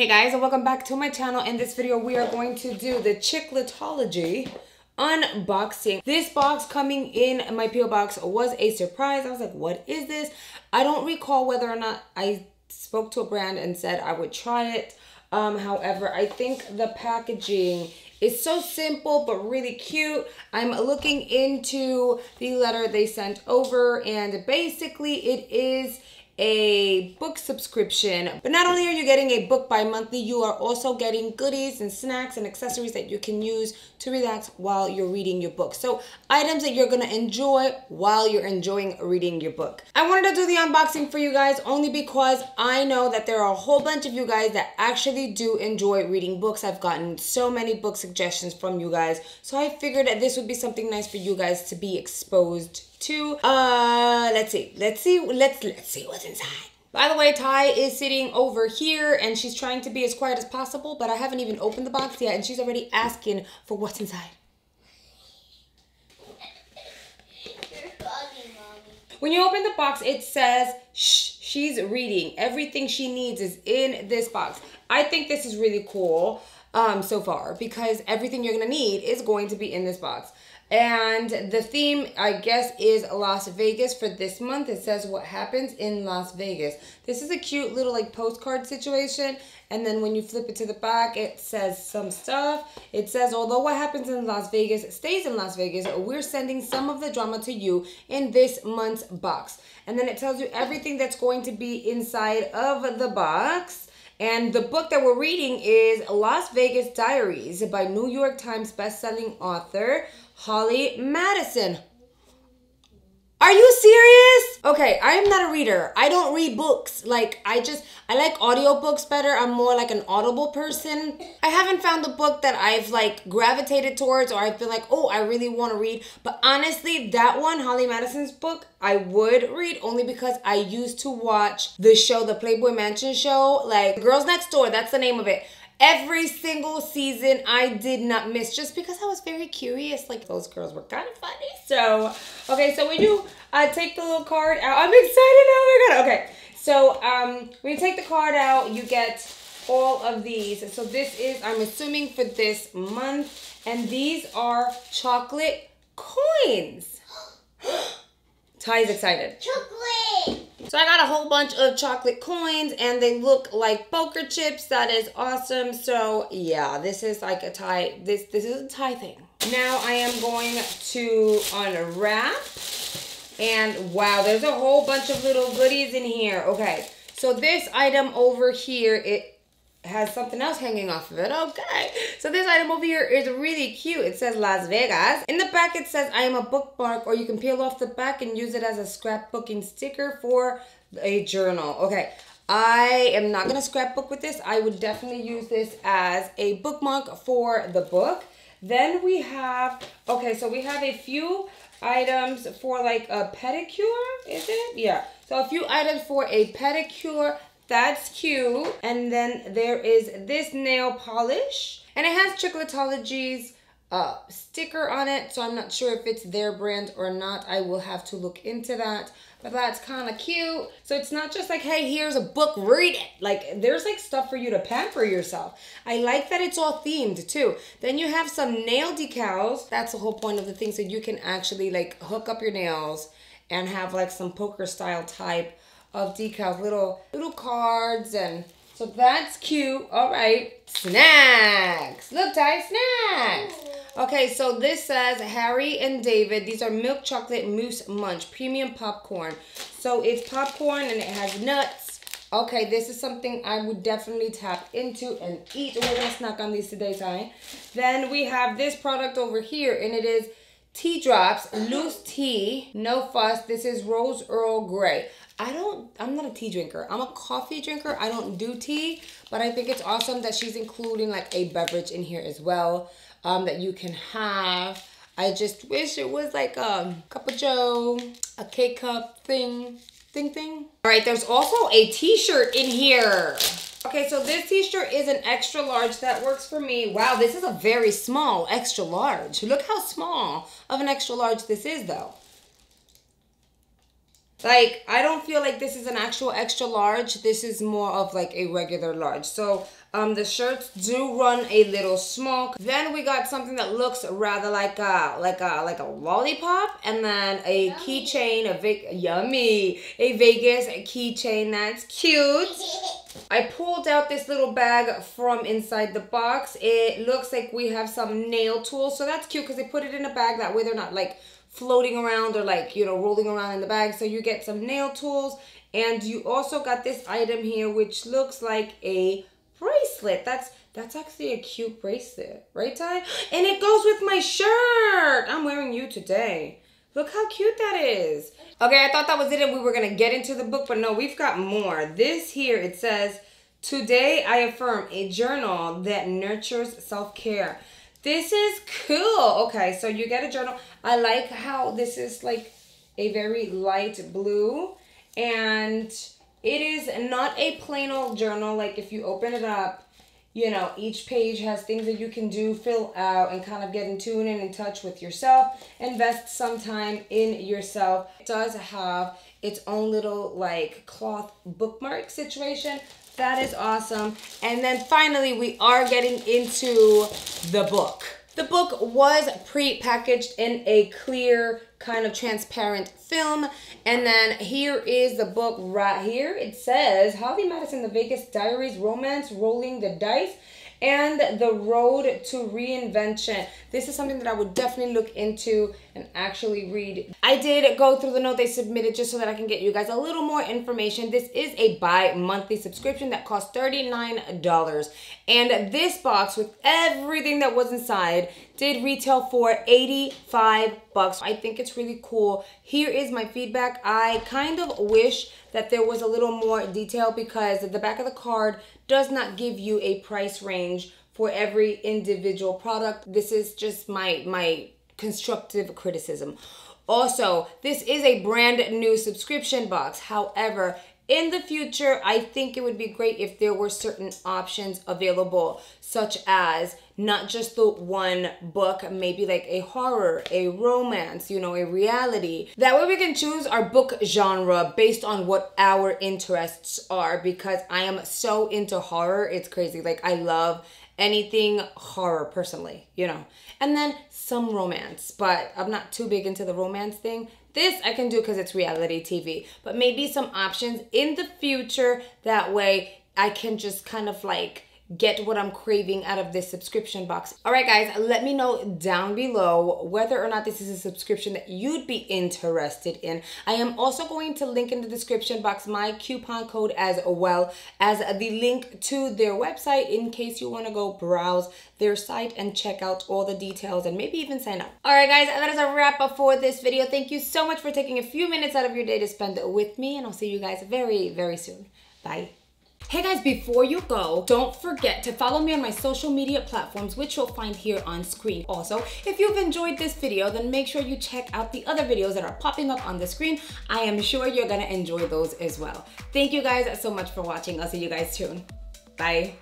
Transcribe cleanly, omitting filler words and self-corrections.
Hey guys, and welcome back to my channel. In this video, we are going to do the Chicklitology unboxing. This box coming in my PO box was a surprise. I was like, what is this? I don't recall whether or not I spoke to a brand and said I would try it. However, I think the packaging is so simple but really cute. I'm looking into the letter they sent over, and basically it is a book subscription, but not only are you getting a book bi-monthly, you are also getting goodies and snacks and accessories that you can use to relax while you're reading your book. So items that you're gonna enjoy while you're enjoying reading your book. I wanted to do the unboxing for you guys only because I know that there are a whole bunch of you guys that actually do enjoy reading books. I've gotten so many book suggestions from you guys, so I figured that this would be something nice for you guys to be exposed to. Let's see what's inside. By the way, Ty is sitting over here and she's trying to be as quiet as possible, but I haven't even opened the box yet and she's already asking for what's inside. You're bugging, Mommy. When you open the box, it says shh, she's reading. Everything she needs is in this box. I think this is really cool so far, because everything you're gonna need is going to be in this box. And the theme, I guess, is Las Vegas for this month. It says what happens in Las Vegas. This is a cute little like postcard situation. And then when you flip it to the back, it says some stuff. It says, although what happens in Las Vegas stays in Las Vegas, we're sending some of the drama to you in this month's box. And then it tells you everything that's going to be inside of the box. And the book that we're reading is Las Vegas Diaries by New York Times bestselling author Holly Madison. Are you serious? Okay, I am not a reader. I don't read books. Like, I like audiobooks better. I'm more like an Audible person. I haven't found a book that I've like gravitated towards or I feel like, oh, I really want to read. But honestly, that one, Holly Madison's book, I would read only because I used to watch the show, the Playboy Mansion show, like The Girls Next Door, that's the name of it. Every single season I did not miss, just because I was very curious. Like, those girls were kind of funny. So, okay, so when you take the little card out, I'm excited, oh my God, okay. So when you take the card out, you get all of these. So this is, I'm assuming, for this month, and these are chocolate coins. Ty's excited. Chocolate! So I got a whole bunch of chocolate coins and they look like poker chips. That is awesome. So yeah, this is like a Thai, this is a Thai thing. Now I am going to unwrap, and wow, there's a whole bunch of little goodies in here. Okay, so this item over here, it has something else hanging off of it. Okay, so this item over here is really cute. It says Las Vegas. In the back it says I am a bookmark, or you can peel off the back and use it as a scrapbooking sticker for a journal. Okay, I am not gonna scrapbook with this. I would definitely use this as a bookmark for the book. Then we have, okay, so we have a few items for like a pedicure, is it? Yeah, so a few items for a pedicure. That's cute. And then there is this nail polish, and it has Chicklitology's sticker on it, so I'm not sure if it's their brand or not. I will have to look into that, but that's kind of cute. So it's not just like, hey, here's a book, read it. Like, there's like stuff for you to pamper yourself. I like that it's all themed too. Then you have some nail decals. That's the whole point of the thing, so you can actually like hook up your nails and have like some poker style type of decals, little cards, and so that's cute. All right, snacks. Look, Ty, snacks. Okay, so this says Harry and David. These are milk chocolate mousse munch premium popcorn. So it's popcorn and it has nuts. Okay, this is something I would definitely tap into and eat. We're gonna snack on these today, Ty. Then we have this product over here, and it is tea drops, loose tea, no fuss. This is Rose Earl Grey. I'm not a tea drinker. I'm a coffee drinker. I don't do tea, but I think it's awesome that she's including like a beverage in here as well that you can have. I just wish it was like a cup of joe, a K-cup thing. All right, there's also a t-shirt in here. Okay, so this t-shirt is an extra large. That works for me. Wow, this is a very small extra large. Look how small of an extra large this is though. Like, I don't feel like this is an actual extra large. This is more of like a regular large. So The shirts do run a little small. Then we got something that looks rather like a lollipop, and then a keychain, a Vegas keychain. That's cute. I pulled out this little bag from inside the box. It looks like we have some nail tools, so that's cute because they put it in a bag that way they're not like floating around or like, you know, rolling around in the bag. So you get some nail tools, and you also got this item here which looks like a bracelet. That's actually a cute bracelet, right, Ty? And it goes with my shirt. I'm wearing you today. Look how cute that is. Okay, I thought that was it and we were gonna get into the book, but no, we've got more. This here, it says, "Today I affirm a journal that nurtures self-care." This is cool. Okay, so you get a journal. I like how this is like a very light blue, and it is not a plain old journal. Like if you open it up, you know, each page has things that you can do, fill out, and kind of get in tune and in touch with yourself. Invest some time in yourself. It does have its own little like cloth bookmark situation. That is awesome. And then finally, we are getting into the book. The book was pre-packaged in a clear, kind of transparent film. And then here is the book right here. It says, Holly Madison, The Vegas Diaries, Romance, Rolling the Dice, and The Road to Reinvention. This is something that I would definitely look into and actually read. I did go through the note they submitted just so that I can get you guys a little more information. This is a bi-monthly subscription that costs $39. And this box with everything that was inside did retail for $85. I think it's really cool. Here is my feedback. I kind of wish that there was a little more detail because the back of the card does not give you a price range for every individual product. This is just my constructive criticism. Also, this is a brand new subscription box. However, in the future, I think it would be great if there were certain options available, such as not just the one book, maybe like a horror, a romance, you know, a reality. That way we can choose our book genre based on what our interests are, because I am so into horror, it's crazy. Like, I love anything horror personally, you know. And then some romance, but I'm not too big into the romance thing. This I can do because it's reality TV, but maybe some options in the future. That way I can just kind of like get what I'm craving out of this subscription box. All right, guys, let me know down below whether or not this is a subscription that you'd be interested in. I am also going to link in the description box my coupon code as well as the link to their website in case you want to go browse their site and check out all the details and maybe even sign up. All right, guys, that is a wrap up for this video. Thank you so much for taking a few minutes out of your day to spend with me, and I'll see you guys very, very soon. Bye. Hey guys, before you go, don't forget to follow me on my social media platforms, which you'll find here on screen. Also, if you've enjoyed this video, then make sure you check out the other videos that are popping up on the screen. I am sure you're gonna enjoy those as well. Thank you guys so much for watching. I'll see you guys soon. Bye.